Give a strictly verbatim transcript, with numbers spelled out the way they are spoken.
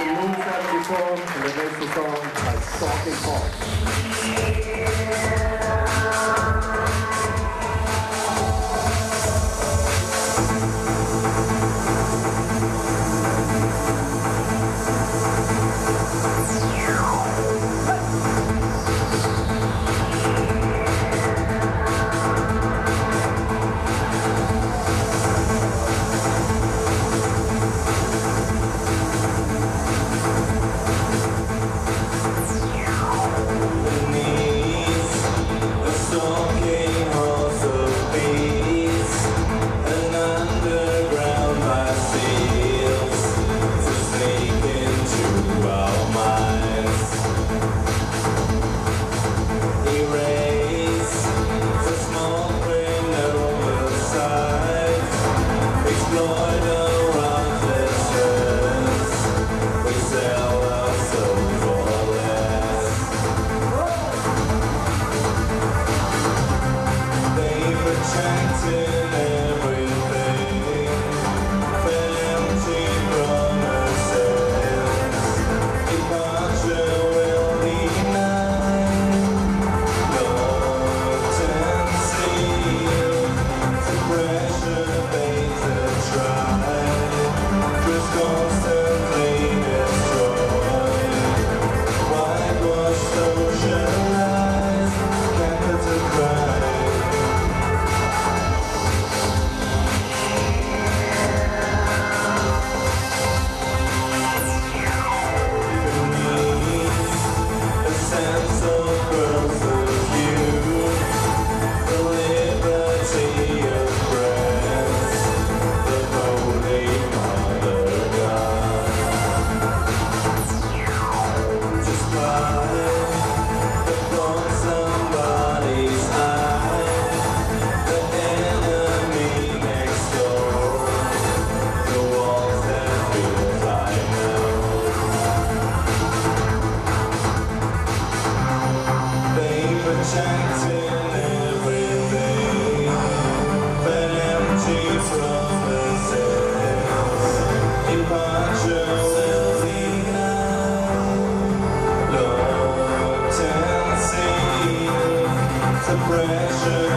the Moon Family Song, and the name of the song is Stalking Hawks. Pressure.